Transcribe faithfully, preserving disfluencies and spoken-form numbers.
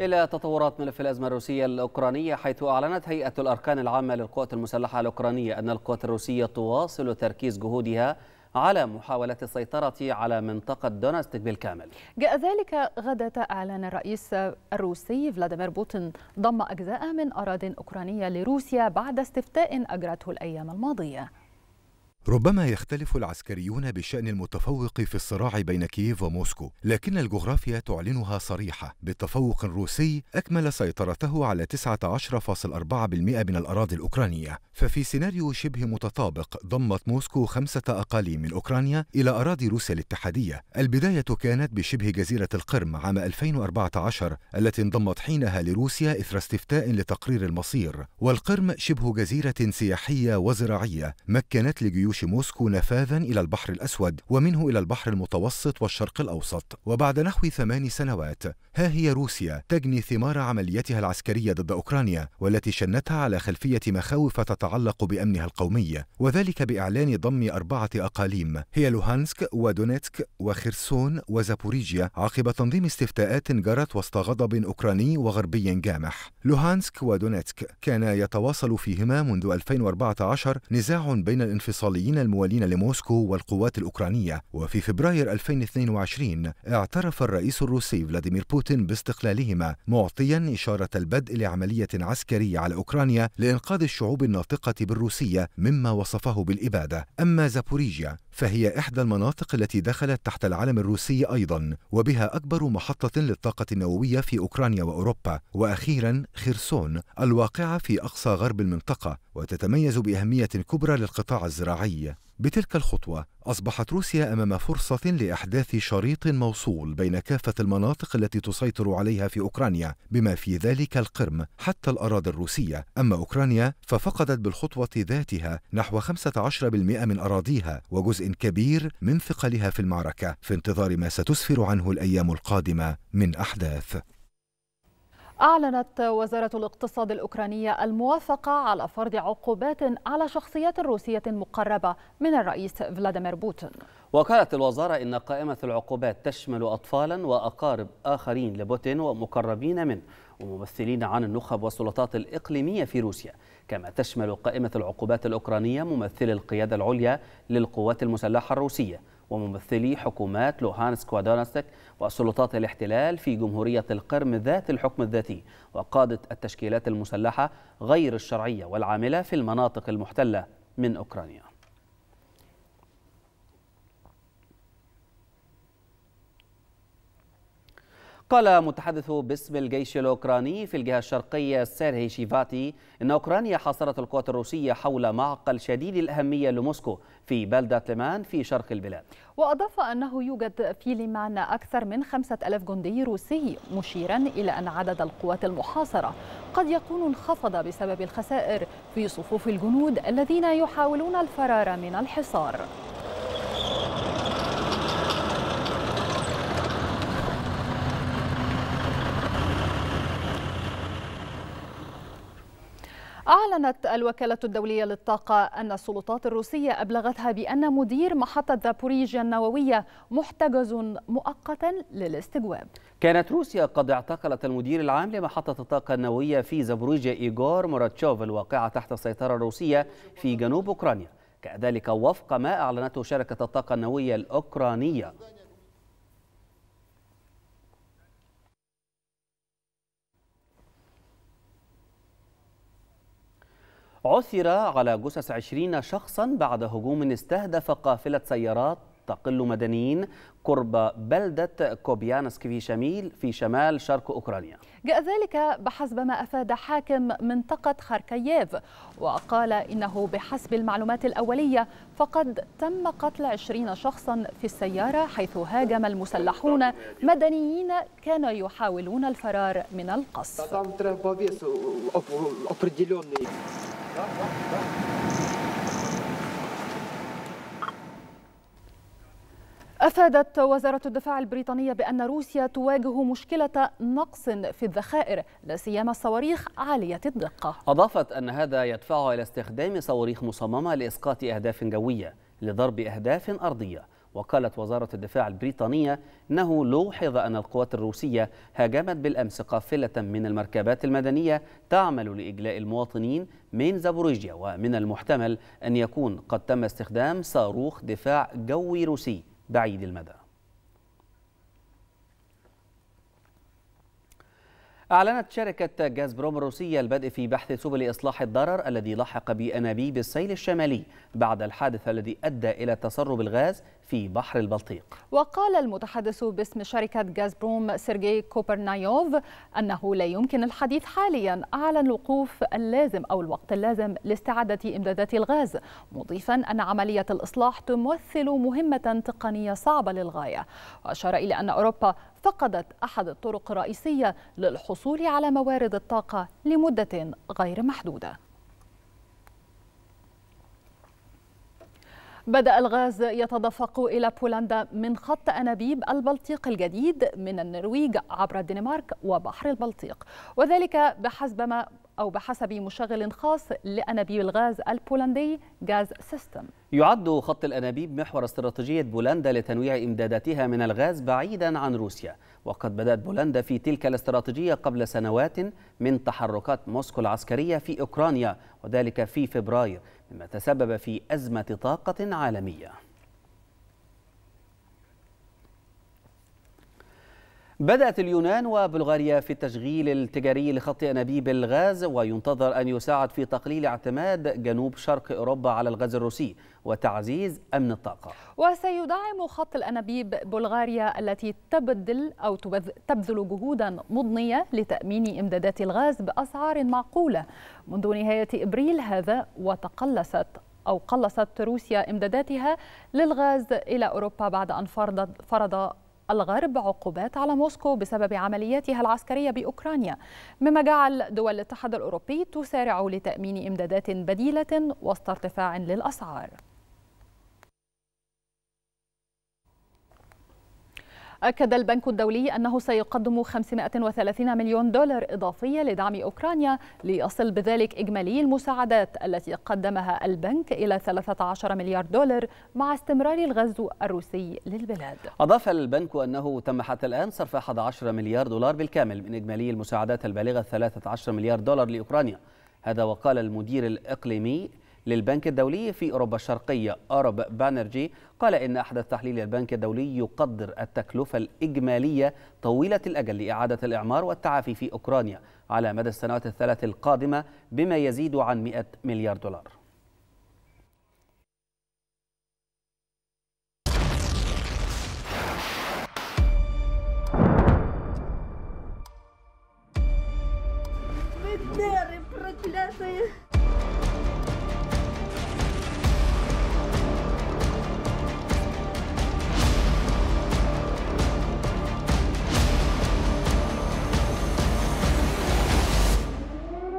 إلى تطورات ملف الأزمة الروسية الأوكرانية، حيث أعلنت هيئة الأركان العامة للقوات المسلحة الأوكرانية أن القوات الروسية تواصل تركيز جهودها على محاولة السيطرة على منطقة دونيتسك بالكامل. جاء ذلك غدا أعلن الرئيس الروسي فلاديمير بوتين ضم أجزاء من أراضٍ أوكرانية لروسيا بعد استفتاء أجرته الأيام الماضية. ربما يختلف العسكريون بالشأن المتفوق في الصراع بين كييف وموسكو، لكن الجغرافيا تعلنها صريحة. بالتفوق الروسي أكمل سيطرته على تسعة عشر فاصلة أربعة بالمئة من الأراضي الأوكرانية، ففي سيناريو شبه متطابق ضمت موسكو خمسة أقاليم من أوكرانيا إلى أراضي روسيا الاتحادية. البداية كانت بشبه جزيرة القرم عام ألفين وأربعة عشر التي انضمت حينها لروسيا إثر استفتاء لتقرير المصير، والقرم شبه جزيرة سياحية وزراعية مكنت لجيوش موسكو نفاذا إلى البحر الأسود ومنه إلى البحر المتوسط والشرق الأوسط. وبعد نحو ثمان سنوات ها هي روسيا تجني ثمار عمليتها العسكرية ضد أوكرانيا، والتي شنتها على خلفية مخاوف تتعلق بأمنها القومي، وذلك بإعلان ضم أربعة أقاليم هي لوهانسك ودونيتسك وخرسون وزابوريجيا عقب تنظيم استفتاءات جرت وسط غضب أوكراني وغربي جامح. لوهانسك ودونيتسك كان يتواصل فيهما منذ ألفين وأربعة عشر نزاع بين الانفصاليين الموالين لموسكو والقوات الأوكرانية، وفي فبراير ألفين واثنين وعشرين اعترف الرئيس الروسي فلاديمير بوتين باستقلالهما، معطيا إشارة البدء لعملية عسكرية على أوكرانيا لإنقاذ الشعوب الناطقة بالروسية مما وصفه بالإبادة. أما زابوريجيا فهي إحدى المناطق التي دخلت تحت العلم الروسي أيضا، وبها أكبر محطة للطاقة النووية في أوكرانيا وأوروبا. وأخيرا خرسون الواقعة في أقصى غرب المنطقة وتتميز بأهمية كبرى للقطاع الزراعي. بتلك الخطوة أصبحت روسيا أمام فرصة لإحداث شريط موصول بين كافة المناطق التي تسيطر عليها في أوكرانيا، بما في ذلك القرم حتى الأراضي الروسية. أما أوكرانيا ففقدت بالخطوة ذاتها نحو خمسة عشر بالمئة من أراضيها وجزء كبير من ثقلها في المعركة، في انتظار ما ستسفر عنه الأيام القادمة من أحداث. أعلنت وزارة الاقتصاد الأوكرانية الموافقة على فرض عقوبات على شخصيات روسية مقربة من الرئيس فلاديمير بوتين. وقالت الوزارة إن قائمة العقوبات تشمل أطفالا وأقارب آخرين لبوتين ومقربين منه وممثلين عن النخب والسلطات الإقليمية في روسيا، كما تشمل قائمة العقوبات الأوكرانية ممثلي القيادة العليا للقوات المسلحة الروسية وممثلي حكومات لوهانسك ودونيتسك وسلطات الاحتلال في جمهورية القرم ذات الحكم الذاتي وقادة التشكيلات المسلحة غير الشرعية والعاملة في المناطق المحتلة من أوكرانيا. قال متحدث باسم الجيش الأوكراني في الجهة الشرقية سيرهي شيفاتي إن أوكرانيا حاصرت القوات الروسية حول معقل شديد الأهمية لموسكو في بلدة ليمان في شرق البلاد. وأضاف أنه يوجد في ليمان أكثر من خمسة ألاف جندي روسي، مشيرا إلى أن عدد القوات المحاصرة قد يكون انخفض بسبب الخسائر في صفوف الجنود الذين يحاولون الفرار من الحصار. أعلنت الوكالة الدولية للطاقة أن السلطات الروسية أبلغتها بأن مدير محطة زابوريجيا النووية محتجز مؤقتا للاستجواب. كانت روسيا قد اعتقلت المدير العام لمحطة الطاقة النووية في زابوريجيا ايغور موراتشوف الواقعة تحت السيطرة الروسية في جنوب أوكرانيا، كذلك وفق ما أعلنته شركة الطاقة النووية الأوكرانية. عثر على جثث عشرين شخصا بعد هجوم استهدف قافلة سيارات تقل مدنيين قرب بلدة كوبيانسك في شمال في شمال شرق أوكرانيا. جاء ذلك بحسب ما أفاد حاكم منطقة خاركييف، وقال إنه بحسب المعلومات الأولية فقد تم قتل عشرين شخصا في السيارة، حيث هاجم المسلحون مدنيين كانوا يحاولون الفرار من القصف. أفادت وزارة الدفاع البريطانية بأن روسيا تواجه مشكلة نقص في الذخائر، لا سيما الصواريخ عالية الدقة. أضافت أن هذا يدفعها إلى استخدام صواريخ مصممة لإسقاط أهداف جوية لضرب أهداف أرضية، وقالت وزارة الدفاع البريطانية أنه لوحظ أن القوات الروسية هاجمت بالأمس قافلة من المركبات المدنية تعمل لإجلاء المواطنين من زابوريجيا، ومن المحتمل أن يكون قد تم استخدام صاروخ دفاع جوي روسي بعيد المدى. أعلنت شركة غاز بروم الروسية البدء في بحث سبل إصلاح الضرر الذي لحق بأنابيب السيل الشمالي بعد الحادث الذي أدى إلى تسرب الغاز في بحر البلطيق. وقال المتحدث باسم شركة غاز بروم سيرجي كوبرنيوف أنه لا يمكن الحديث حاليا على الوقوف اللازم أو الوقت اللازم لاستعادة إمدادات الغاز، مضيفا أن عملية الإصلاح تمثل مهمة تقنية صعبة للغاية. وأشار إلى أن أوروبا فقدت أحد الطرق الرئيسية للحصول على موارد الطاقة لمدة غير محدودة. بدأ الغاز يتدفق إلى بولندا من خط أنابيب البلطيق الجديد من النرويج عبر الدنمارك وبحر البلطيق، وذلك بحسب ما أو بحسب مشغل خاص لأنابيب الغاز البولندي غاز سيستم. يعد خط الأنابيب محور استراتيجية بولندا لتنويع إمداداتها من الغاز بعيدا عن روسيا، وقد بدأت بولندا في تلك الاستراتيجية قبل سنوات من تحركات موسكو العسكرية في أوكرانيا، وذلك في فبراير، مما تسبب في أزمة طاقة عالمية. بدأت اليونان وبلغاريا في التشغيل التجاري لخط أنابيب الغاز، وينتظر أن يساعد في تقليل اعتماد جنوب شرق أوروبا على الغاز الروسي وتعزيز أمن الطاقة. وسيدعم خط الأنابيب بلغاريا التي تبذل أو تبذل جهودا مضنية لتأمين إمدادات الغاز بأسعار معقولة منذ نهاية إبريل هذا، وتقلصت أو قلصت روسيا إمداداتها للغاز إلى أوروبا بعد أن فرضت فرض الغرب عقوبات على موسكو بسبب عملياتها العسكرية بأوكرانيا، مما جعل دول الاتحاد الأوروبي تسارع لتأمين إمدادات بديلة وسط ارتفاع للأسعار. أكد البنك الدولي أنه سيقدم خمسمائة وثلاثين مليون دولار إضافية لدعم أوكرانيا، ليصل بذلك إجمالي المساعدات التي قدمها البنك إلى ثلاثة عشر مليار دولار مع استمرار الغزو الروسي للبلاد. أضاف البنك أنه تم حتى الآن صرف أحد عشر مليار دولار بالكامل من إجمالي المساعدات البالغة ثلاثة عشر مليار دولار لأوكرانيا. هذا وقال المدير الإقليمي للبنك الدولي في أوروبا الشرقية اورب بانرجي، قال إن أحدث تحليل البنك الدولي يقدر التكلفة الإجمالية طويلة الأجل لإعادة الإعمار والتعافي في أوكرانيا على مدى السنوات الثلاث القادمة بما يزيد عن مئة مليار دولار.